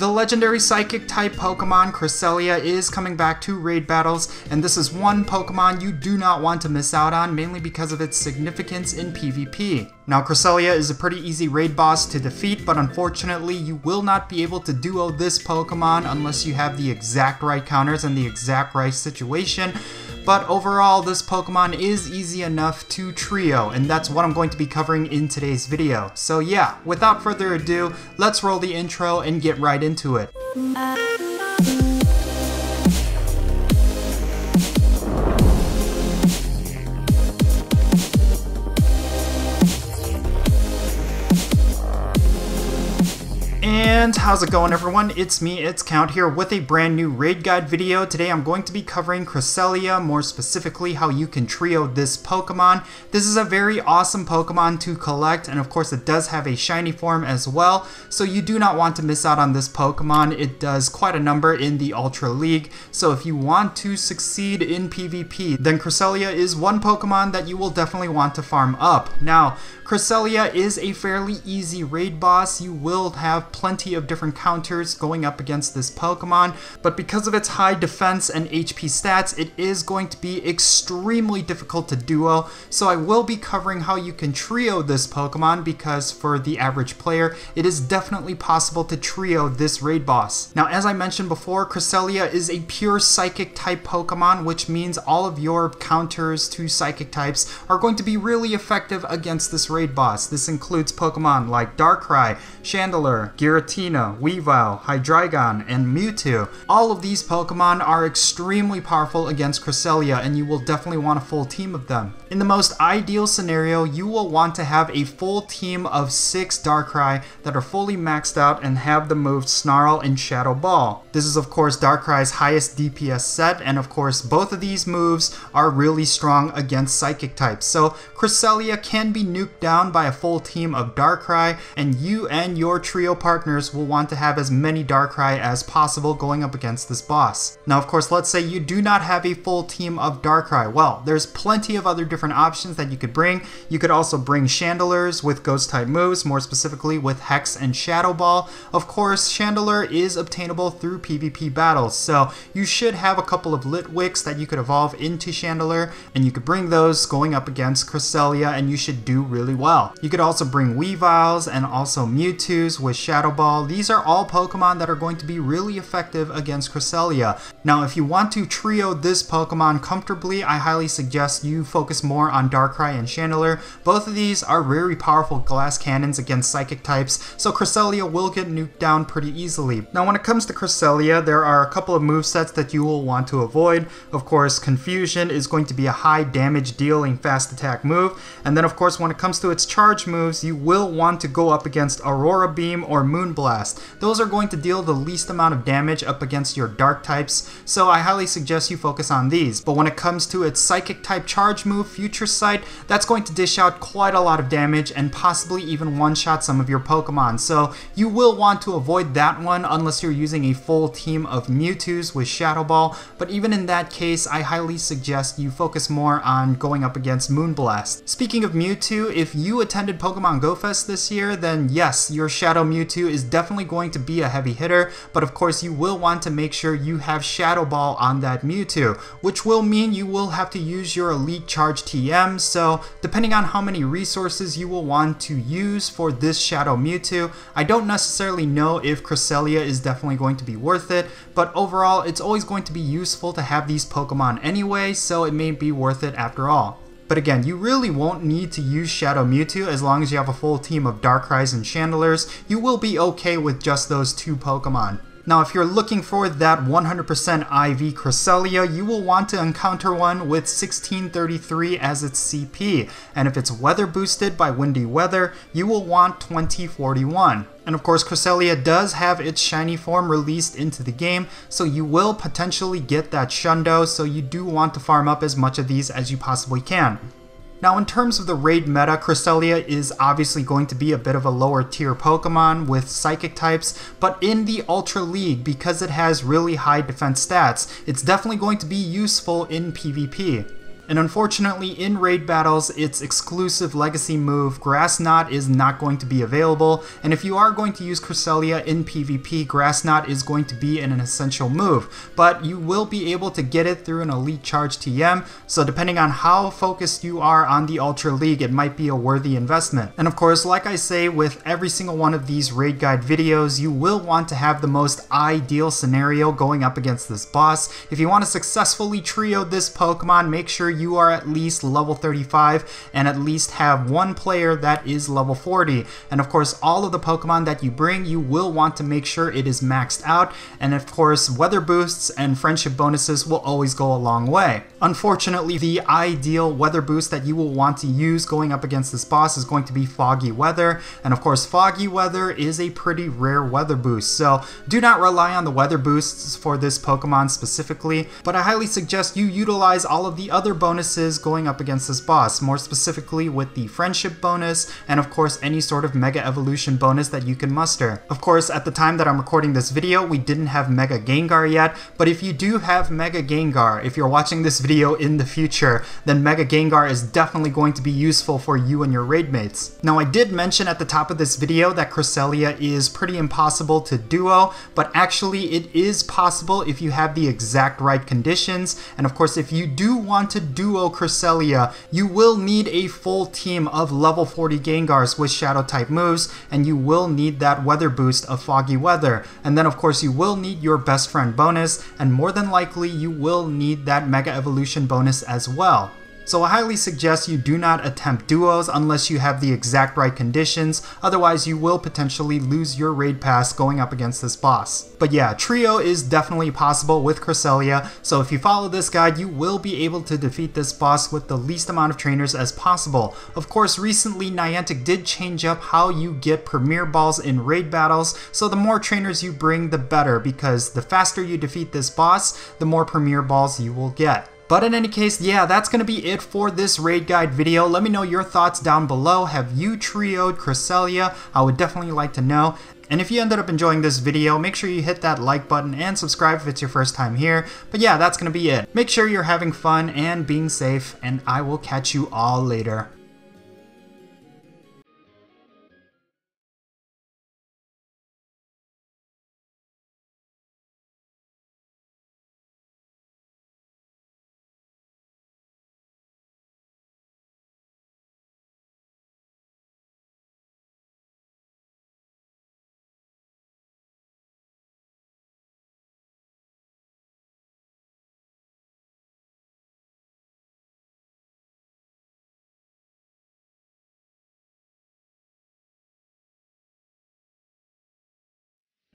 The legendary Psychic Type Pokemon Cresselia is coming back to raid battles, and this is one Pokemon you do not want to miss out on, mainly because of its significance in PvP. Now, Cresselia is a pretty easy raid boss to defeat, but unfortunately you will not be able to duo this Pokemon unless you have the exact right counters and the exact right situation. But overall, this Pokemon is easy enough to trio, and that's what I'm going to be covering in today's video. So yeah, without further ado, let's roll the intro and get right into it. And how's it going, everyone? It's me, it's Count here with a brand new raid guide video. Today I'm going to be covering Cresselia, more specifically how you can trio this Pokemon. This is a very awesome Pokemon to collect, and of course it does have a shiny form as well, so you do not want to miss out on this Pokemon. It does quite a number in the Ultra League, so if you want to succeed in PvP, then Cresselia is one Pokemon that you will definitely want to farm up. Now, Cresselia is a fairly easy raid boss. You will have plenty of different counters going up against this Pokemon, but because of its high defense and HP stats, it is going to be extremely difficult to duo, so I will be covering how you can trio this Pokemon, because for the average player, it is definitely possible to trio this raid boss. Now, as I mentioned before, Cresselia is a pure Psychic type Pokemon, which means all of your counters to Psychic types are going to be really effective against this raid boss. This includes Pokemon like Darkrai, Chandelure, Giratina, Weavile, Hydreigon, and Mewtwo. All of these Pokemon are extremely powerful against Cresselia, and you will definitely want a full team of them. In the most ideal scenario, you will want to have a full team of 6 Darkrai that are fully maxed out and have the moves Snarl and Shadow Ball. This is of course Darkrai's highest DPS set, and of course both of these moves are really strong against Psychic types, so Cresselia can be nuked down by a full team of Darkrai, and you and your trio partners will want to have as many Darkrai as possible going up against this boss. Now, of course, let's say you do not have a full team of Darkrai. Well, there's plenty of other different options that you could bring. You could also bring Chandelures with ghost type moves, more specifically with Hex and Shadow Ball. Of course, Chandelure is obtainable through PvP battles, so you should have a couple of Litwicks that you could evolve into Chandelure, and you could bring those going up against Cresselia, and you should do really well. You could also bring Weaviles and also Mewtwo's with Shadow Ball. These are all Pokemon that are going to be really effective against Cresselia. Now, if you want to trio this Pokemon comfortably, I highly suggest you focus more on Darkrai and Chandelure. Both of these are very powerful glass cannons against Psychic types, so Cresselia will get nuked down pretty easily. Now, when it comes to Cresselia, there are a couple of movesets that you will want to avoid. Of course, Confusion is going to be a high damage dealing fast attack move, and then of course when it comes to its charge moves, you will want to go up against Aurora Beam or Moonblast. Those are going to deal the least amount of damage up against your dark types, so I highly suggest you focus on these. But when it comes to its Psychic type charge move, Future Sight, that's going to dish out quite a lot of damage and possibly even one-shot some of your Pokemon, so you will want to avoid that one unless you're using a full team of Mewtwo's with Shadow Ball. But even in that case, I highly suggest you focus more on going up against Moonblast. Speaking of Mewtwo, if you attended Pokemon GO Fest this year, then yes, your Shadow Mewtwo is definitely going to be a heavy hitter, but of course you will want to make sure you have Shadow Ball on that Mewtwo, which will mean you will have to use your Elite Charge TM, so depending on how many resources you will want to use for this Shadow Mewtwo, I don't necessarily know if Cresselia is definitely going to be worth it, but overall it's always going to be useful to have these Pokemon anyway, so it may be worth it after all. But again, you really won't need to use Shadow Mewtwo as long as you have a full team of Darkrai's and Chandelures. You will be okay with just those two Pokemon. Now, if you're looking for that 100% IV Cresselia, you will want to encounter one with 1633 as its CP, and if it's weather boosted by windy weather, you will want 2041. And of course, Cresselia does have its shiny form released into the game, so you will potentially get that Shundo, so you do want to farm up as much of these as you possibly can. Now, in terms of the raid meta, Cresselia is obviously going to be a bit of a lower tier Pokemon with Psychic types, but in the Ultra League, because it has really high defense stats, it's definitely going to be useful in PvP. And unfortunately, in raid battles, its exclusive legacy move, Grass Knot, is not going to be available. And if you are going to use Cresselia in PvP, Grass Knot is going to be an essential move. But you will be able to get it through an Elite Charge TM, so depending on how focused you are on the Ultra League, it might be a worthy investment. And of course, like I say with every single one of these raid guide videos, you will want to have the most ideal scenario going up against this boss. If you want to successfully trio this Pokemon, make sure you are at least level 35 and at least have one player that is level 40. And of course, all of the Pokemon that you bring, you will want to make sure it is maxed out. And of course, weather boosts and friendship bonuses will always go a long way. Unfortunately, the ideal weather boost that you will want to use going up against this boss is going to be foggy weather. And of course, foggy weather is a pretty rare weather boost, so do not rely on the weather boosts for this Pokemon specifically, but I highly suggest you utilize all of the other bonuses going up against this boss, more specifically with the friendship bonus and of course any sort of mega evolution bonus that you can muster. Of course, at the time that I'm recording this video, we didn't have Mega Gengar yet, but if you do have Mega Gengar, if you're watching this video in the future, then Mega Gengar is definitely going to be useful for you and your raid mates. Now, I did mention at the top of this video that Cresselia is pretty impossible to duo, but actually it is possible if you have the exact right conditions. And of course, if you do want to duo Cresselia, you will need a full team of level 40 Gengars with Shadow type moves, and you will need that weather boost of foggy weather. And then of course, you will need your best friend bonus, and more than likely you will need that mega evolution bonus as well. So I highly suggest you do not attempt duos unless you have the exact right conditions, otherwise you will potentially lose your raid pass going up against this boss. But yeah, trio is definitely possible with Cresselia, so if you follow this guide, you will be able to defeat this boss with the least amount of trainers as possible. Of course, recently Niantic did change up how you get Premier Balls in raid battles, so the more trainers you bring, the better, because the faster you defeat this boss, the more Premier Balls you will get. But in any case, yeah, that's going to be it for this raid guide video. Let me know your thoughts down below. Have you trioed Cresselia? I would definitely like to know. And if you ended up enjoying this video, make sure you hit that like button and subscribe if it's your first time here. But yeah, that's going to be it. Make sure you're having fun and being safe, and I will catch you all later.